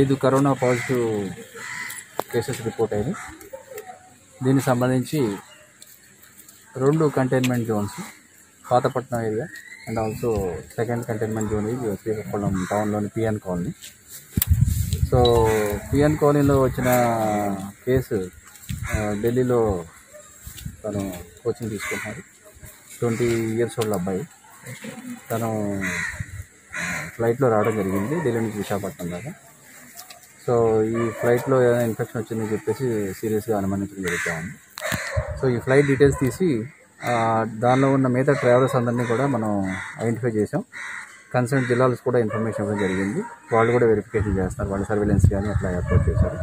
5 corona positive cases report అయినాయి. దీనికి సంబంధించి 2 containment zones, Pathapatnam area and also second containment zone ఇది శ్రీకాకుళం టౌన్లోని పిఎన్ కాలనీ. సో పిఎన్ కాలనీలో వచ్చిన కేసు ఢిల్లీలో తను కోచింగ్ తీసుకున్నాడు. 20 years old అబ్బాయి, తను ఫ్లైట్లో రావడం జరిగింది ఢిల్లీ నుంచి విశాఖపట్నం దాకా. సో ఈ ఫ్లైట్లో ఏదైనా ఇన్ఫెక్షన్ వచ్చిందని చెప్పేసి సీరియస్గా అనుమానించడం జరుగుతూ ఉంది. సో ఈ ఫ్లైట్ డీటెయిల్స్ తీసి దానిలో ఉన్న మిగతా ట్రావెలర్స్ అందరినీ కూడా మనం ఐడెంటిఫై చేసాం. కన్సర్న్ జిల్లాలకు కూడా ఇన్ఫర్మేషన్ ఇవ్వడం జరిగింది. వాళ్ళు కూడా వెరిఫికేషన్ చేస్తున్నారు, వాళ్ళ సర్వేలెన్స్ కానీ అట్లా ఏర్పాటు చేశారు.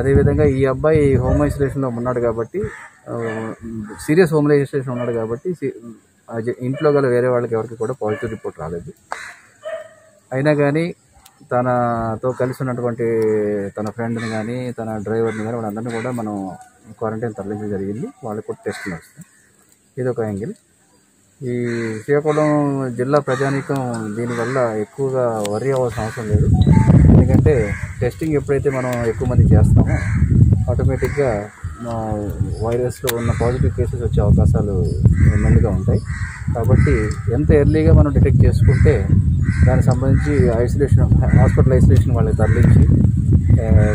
అదేవిధంగా ఈ అబ్బాయి హోమ్ ఐసోలేషన్లో ఉన్నాడు కాబట్టి, సీరియస్ హోమ్ ఐసోలేషన్ ఉన్నాడు కాబట్టి ఇంట్లో గల వేరే వాళ్ళకి ఎవరికి కూడా పాజిటివ్ రిపోర్ట్ రాలేదు. అయినా కానీ తనతో కలిసి ఉన్నటువంటి తన ఫ్రెండ్ని కానీ తన డ్రైవర్ని కానీ వాళ్ళందరినీ కూడా మనం క్వారంటైన్ తరలించడం జరిగింది. వాళ్ళకి కూడా టెస్టులు వస్తాయి. ఇది ఒక యాంగిల్. ఈ శ్రీకాకుళం జిల్లా ప్రజానీకం దీనివల్ల ఎక్కువగా వరి అవ్వాల్సిన అవసరం లేదు. ఎందుకంటే టెస్టింగ్ ఎప్పుడైతే మనం ఎక్కువ మంది చేస్తామో ఆటోమేటిక్గా వైరస్లో ఉన్న పాజిటివ్ కేసెస్ వచ్చే అవకాశాలు మెండుగా ఉంటాయి. కాబట్టి ఎంత ఎర్లీగా మనం డిటెక్ట్ చేసుకుంటే దానికి సంబంధించి ఐసోలేషన్, హాస్పిటల్ ఐసోలేషన్ వాళ్ళకి తరలించి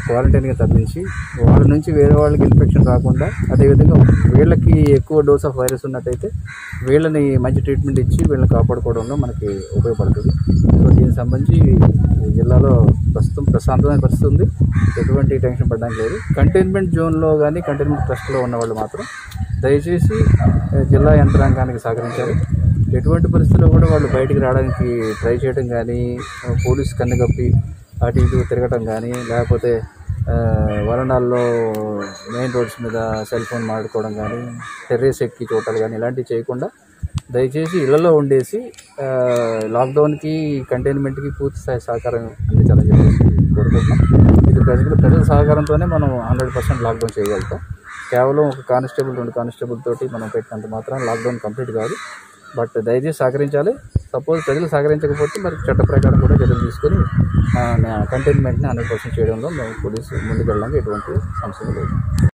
క్వారంటైన్గా తరలించి వాళ్ళ నుంచి వేరే వాళ్ళకి ఇన్ఫెక్షన్ రాకుండా, అదేవిధంగా వీళ్ళకి ఎక్కువ డోస్ ఆఫ్ వైరస్ ఉన్నట్టయితే వీళ్ళని మంచి ట్రీట్మెంట్ ఇచ్చి వీళ్ళని కాపాడుకోవడంలో మనకి ఉపయోగపడుతుంది. సో దీనికి సంబంధించి జిల్లాలో ప్రస్తుతం ప్రశాంతమైన పరిస్థితి ఉంది, ఎటువంటి టెన్షన్ పడడానికి లేదు. కంటైన్మెంట్ జోన్లో కానీ కంటైన్మెంట్ ట్రస్ట్లో ఉన్నవాళ్ళు మాత్రం దయచేసి జిల్లా యంత్రాంగానికి సహకరించారు. ఎటువంటి పరిస్థితుల్లో కూడా వాళ్ళు బయటికి రావడానికి ట్రై చేయడం కానీ, పోలీసు కన్నుగప్పి అటు ఇటు తిరగటం కానీ, లేకపోతే వరండాల్లో మెయిన్ రోడ్స్ మీద సెల్ ఫోన్ మాట్లాడుకోవడం కానీ, టెర్రస్ ఎక్కి చూడాలి కానీ ఇలాంటివి చేయకుండా దయచేసి ఇళ్లలో ఉండేసి లాక్డౌన్కి కంటైన్మెంట్కి పూర్తి స్థాయి సహకారం అందించాలని చెప్పేసి కోరుకుంటున్నాం. ఇది ప్రజల సహకారంతోనే మనం 100% లాక్డౌన్ చేయగలుగుతాం. కేవలం ఒక కానిస్టేబుల్ 2 కానిస్టేబుల్ తోటి మనం పెట్టినంత మాత్రం లాక్డౌన్ కంప్లీట్ కాదు. బట్ దయచేసి సహకరించాలి. సపోజ్ ప్రజలు సహకరించకపోతే మరి చట్ట ప్రకారం కూడా చర్యలు తీసుకొని కంటైన్మెంట్ని 100% చేయడంలో మేము పోలీసు ముందుకెళ్ళడానికి ఎటువంటి సమస్య లేదు.